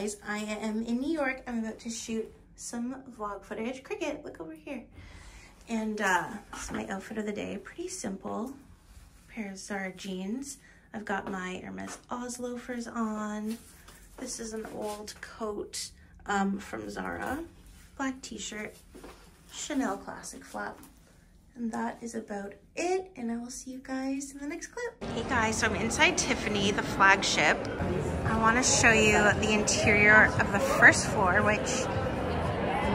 guys, I am in New York. I'm about to shoot some vlog footage. Cricket, look over here. And this is my outfit of the day. Pretty simple. A pair of Zara jeans. I've got my Hermes Oz loafers on. This is an old coat from Zara. Black t-shirt. Chanel classic flap. And that is about it, and I will see you guys in the next clip. Hey guys, so I'm inside Tiffany, the flagship. I want to show you the interior of the first floor, which,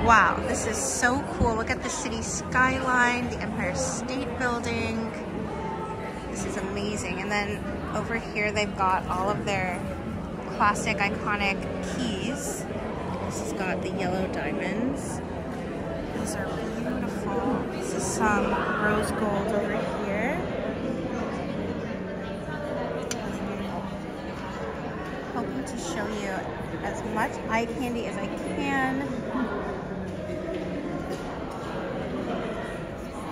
wow, this is so cool. Look at the city skyline, the Empire State Building. This is amazing. And then over here, they've got all of their classic, iconic keys. This has got the yellow diamonds. These are beautiful. This is some rose gold over here. Hoping to show you as much eye candy as I can.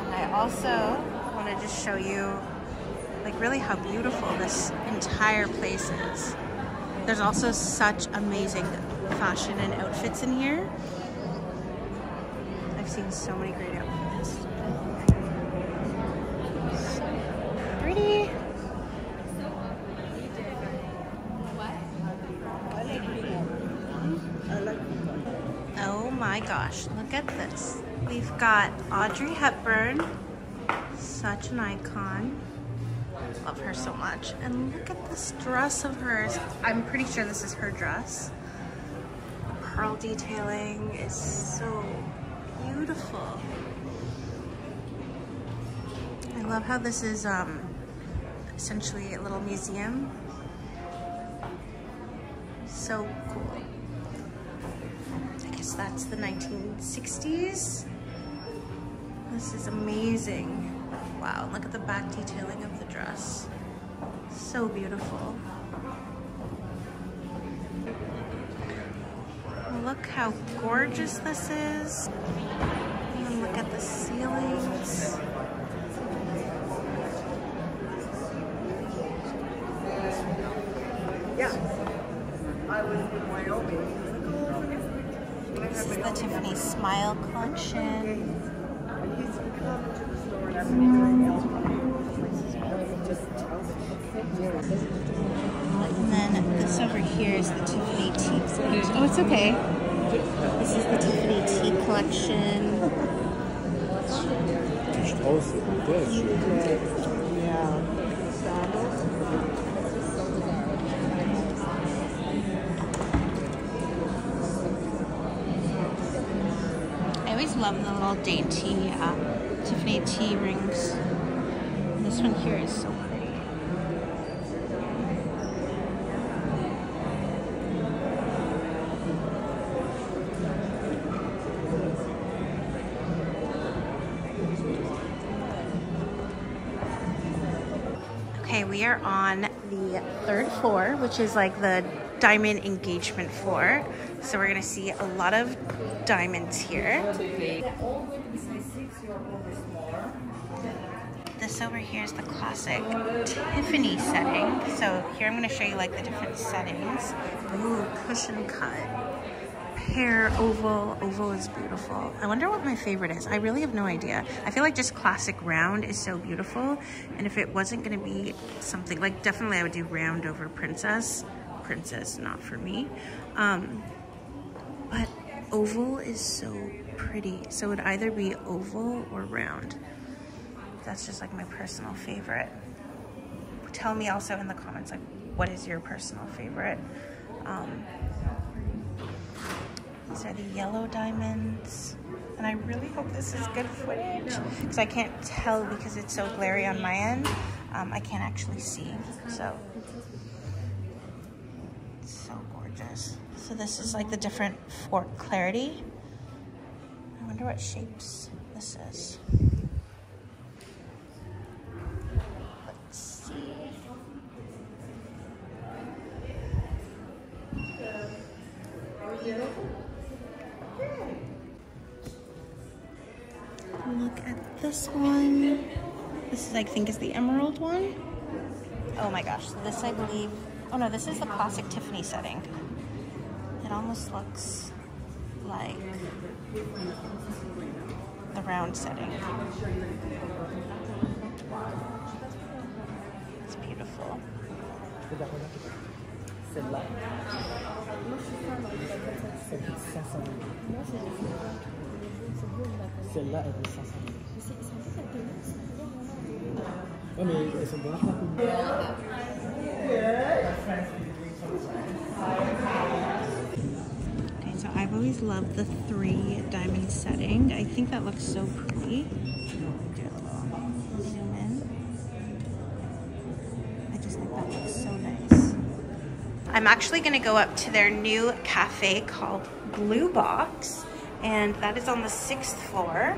And I also want to just show you like really how beautiful this entire place is. There's also such amazing fashion and outfits in here. I've seen so many great outfits. So pretty. Oh my gosh, look at this. We've got Audrey Hepburn, such an icon. Love her so much. And look at this dress of hers. I'm pretty sure this is her dress. The pearl detailing is so beautiful. I love how this is essentially a little museum. So cool. I guess that's the 1960s. This is amazing. Wow, look at the back detailing of the dress. So beautiful. Look how gorgeous this is. And look at the ceilings. Yeah. I was in Wyoming. This is the Tiffany Smile Collection. And then this over here is the Tiffany T Collection. Oh, it's okay. This is the Tiffany T Collection. I always love the little dainty Tiffany T rings. This one here is so pretty. Okay, we are on the third floor, which is like the diamond engagement floor. So we're gonna see a lot of diamonds here. This over here is the classic Tiffany setting. So here I'm gonna show you like the different settings. Ooh, cushion cut, pear, oval. Oval is beautiful. I wonder what my favorite is. I really have no idea. I feel like just classic round is so beautiful. And if it wasn't gonna be something, like definitely I would do round over princess. Princess, not for me. But oval is so pretty. So it would either be oval or round. That's just like my personal favorite. Tell me also in the comments, like what is your personal favorite? These are the yellow diamonds. And I really hope this is good footage because I can't tell because it's so glary on my end. I can't actually see, so. It's so gorgeous. So this is like the different for clarity. I wonder what shapes this is. Let's see. Look at this one. This is, I think, is the emerald one. Oh my gosh, so this I believe, oh no, this is the classic Tiffany setting. It almost looks like the round setting. It's beautiful. Okay, so I've always loved the 3 diamond setting. I think that looks so pretty. Do a little zoom in. I just think that looks so nice. I'm actually going to go up to their new cafe called Blue Box, and that is on the 6th floor.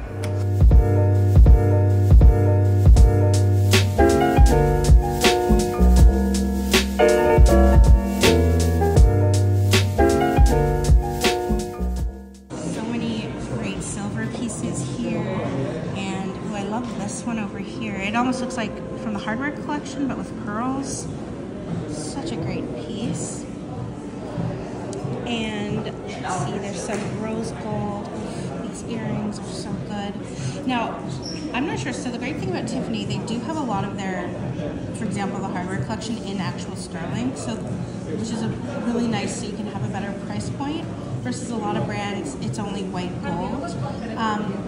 It almost looks like from the hardware collection, but with pearls. Such a great piece. And let's see, there's some rose gold. These earrings are so good. Now, I'm not sure. So the great thing about Tiffany, they do have a lot of their, for example, the hardware collection in actual sterling. So, which is a really nice, so you can have a better price point. Versus a lot of brands, it's only white gold.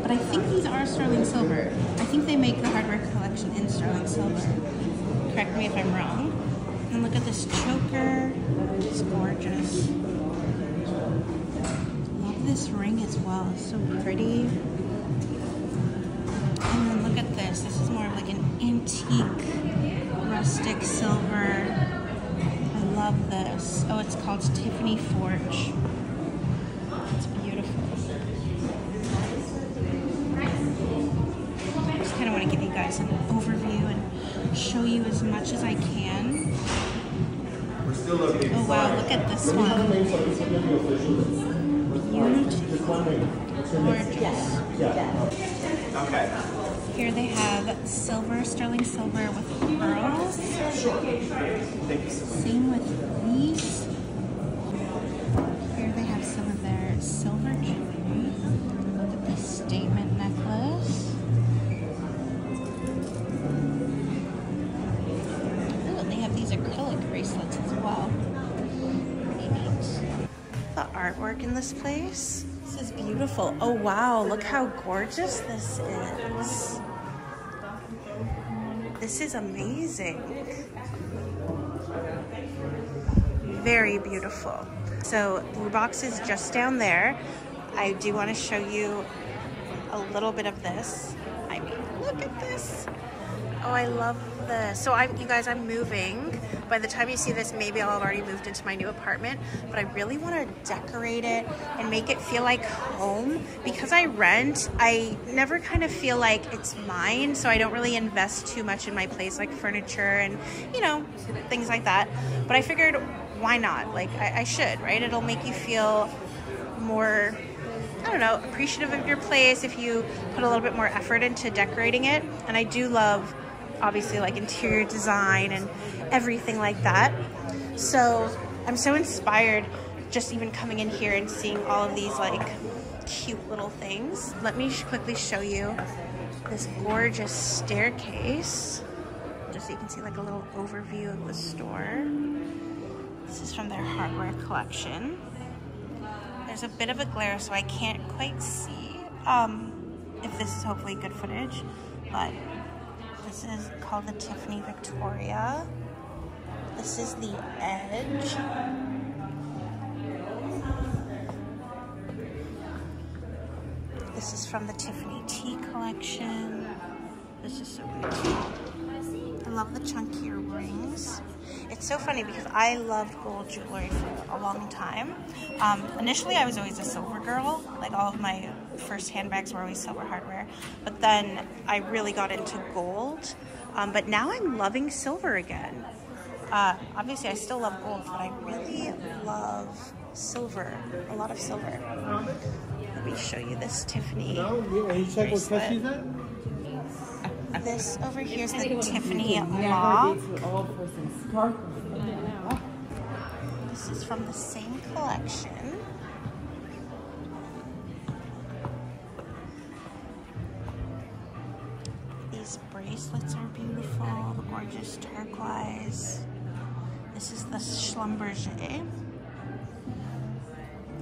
But I think these are sterling silver. I think they make the hardware collection in sterling silver. Correct me if I'm wrong. And look at this choker, it's gorgeous. Love this ring as well, it's so pretty. And then look at this, this is more of like an antique, rustic silver. I love this. Oh, it's called Tiffany Forge. An overview and show you as much as I can. We're still looking. Oh wow, look at this one. Beautiful. Gorgeous. Okay. Here they have silver, sterling silver with pearls. Sure. Thank you so much. Same with these. Here they have some of their silver jewelry. Look at this statement necklace. Artwork in this place. This is beautiful. Oh wow, look how gorgeous this is. This is amazing. Very beautiful. So Blue Box is just down there. I do want to show you a little bit of this. I mean, look at this. Oh, I love this. So you guys, I'm moving. By the time you see this, maybe I'll have already moved into my new apartment, but I really want to decorate it and make it feel like home. Because I rent, I never kind of feel like it's mine, so I don't really invest too much in my place, like furniture and, you know, things like that. But I figured, why not? Like, I should, right? It'll make you feel more, I don't know, appreciative of your place if you put a little bit more effort into decorating it. And I do love, obviously, like interior design and everything like that. So I'm so inspired just even coming in here and seeing all of these like cute little things. Let me quickly show you this gorgeous staircase, just so you can see like a little overview of the store. This is from their hardware collection. There's a bit of a glare, so I can't quite see if this is hopefully good footage, but this is called the Tiffany Victoria. This is the edge. This is from the Tiffany T Collection. This is so beautiful. I love the chunkier rings. It's so funny because I loved gold jewelry for a long time. Initially, I was always a silver girl. Like all of my first handbags were always silver hardware. But then I really got into gold. But now I'm loving silver again. Obviously, I still love gold, but I really love silver. A lot of silver. Let me show you this Tiffany bracelet. This over here is the Tiffany lock. This is from the same collection. bracelets are beautiful, the gorgeous turquoise. This is the Schlumberger.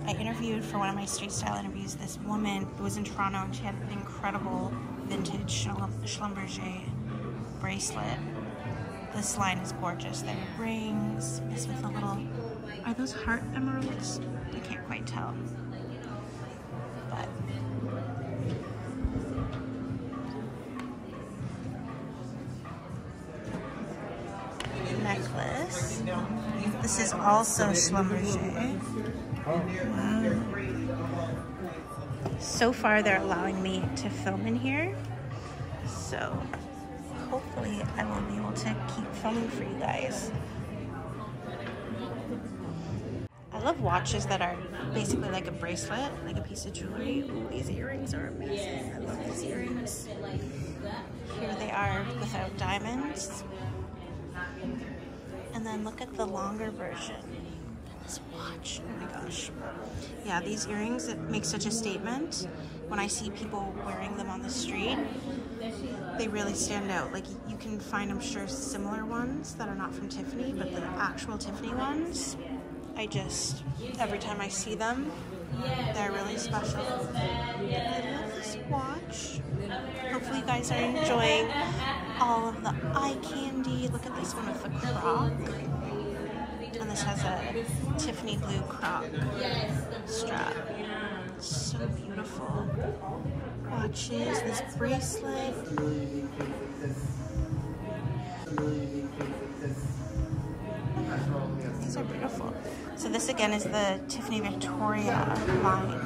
I interviewed for one of my street style interviews this woman who was in Toronto, and she had an incredible vintage Schlumberger bracelet. This line is gorgeous. There are rings, this with a little, are those heart emeralds? I can't quite tell. But necklace. This is also Schlumberger. Wow. So far they're allowing me to film in here, so hopefully I will be able to keep filming for you guys. I love watches that are basically like a bracelet, like a piece of jewelry. Ooh, these earrings are amazing. I love these earrings. Here they are without diamonds. And then look at the longer version. This watch, oh my gosh. Yeah, these earrings, it makes such a statement. When I see people wearing them on the street, they really stand out. Like, you can find, I'm sure, similar ones that are not from Tiffany, but the actual Tiffany ones, I just, every time I see them, they're really special. I love this watch. Hopefully you guys are enjoying all of the eye candy. Look at this one with the croc. And this has a Tiffany blue croc strap. So beautiful. Watches, this bracelet. These are beautiful. So this again is the Tiffany Victoria line.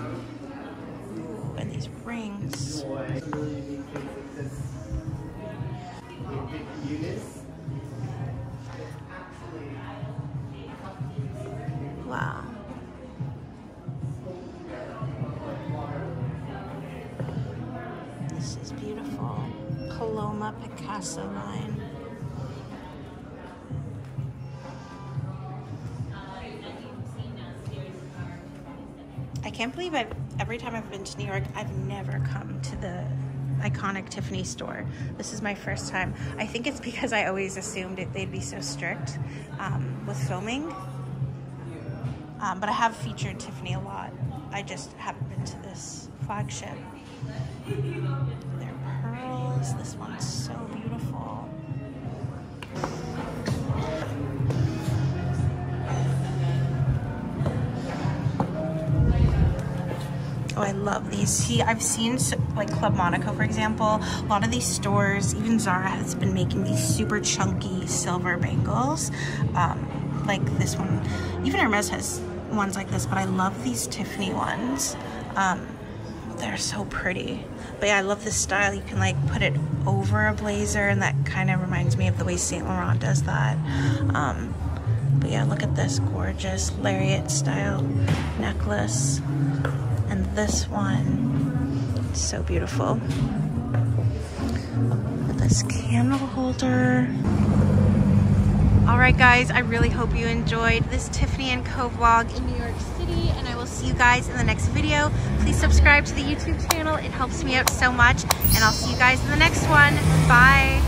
Ooh, and these rings. Wow. This is beautiful. Paloma Picasso line. I can't believe every time I've been to New York, I've never come to the iconic Tiffany store. This is my first time. I think it's because I always assumed they'd be so strict with filming. But I have featured Tiffany a lot. I just haven't been to this flagship. They're pearls. This one's so beautiful. Oh, I love these. See, I've seen like Club Monaco, for example, a lot of these stores, even Zara has been making these super chunky silver bangles, like this one. Even Hermes has ones like this, but I love these Tiffany ones. They're so pretty. But yeah, I love this style. You can like put it over a blazer, and that kind of reminds me of the way Saint Laurent does that. But yeah, look at this gorgeous lariat style necklace. And this one, it's so beautiful. With this candle holder. All right guys, I really hope you enjoyed this Tiffany and Co vlog in New York City, and I will see you guys in the next video. Please subscribe to the YouTube channel. It helps me out so much, and I'll see you guys in the next one. Bye.